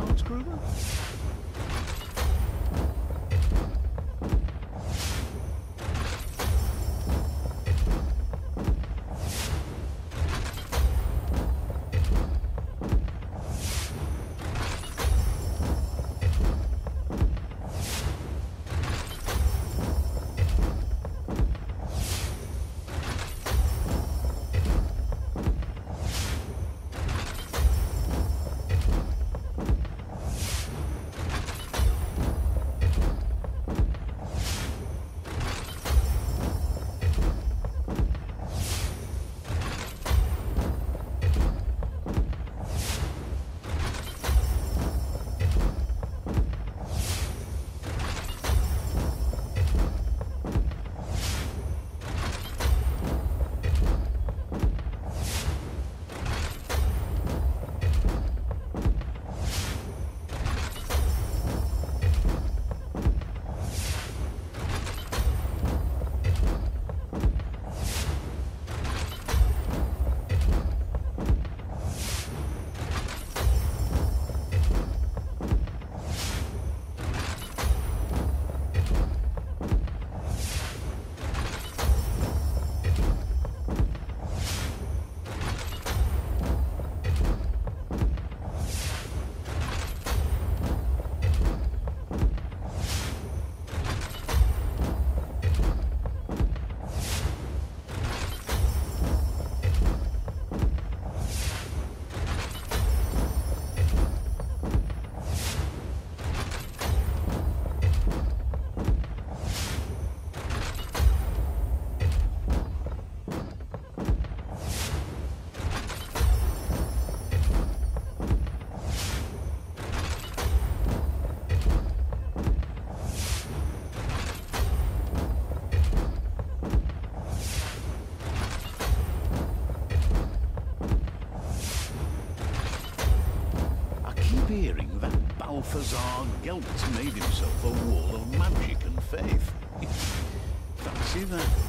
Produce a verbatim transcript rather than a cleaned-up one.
Alex Kruger? Fearing that Balthazar Geltz made himself a wall of magic and faith. Fancy that.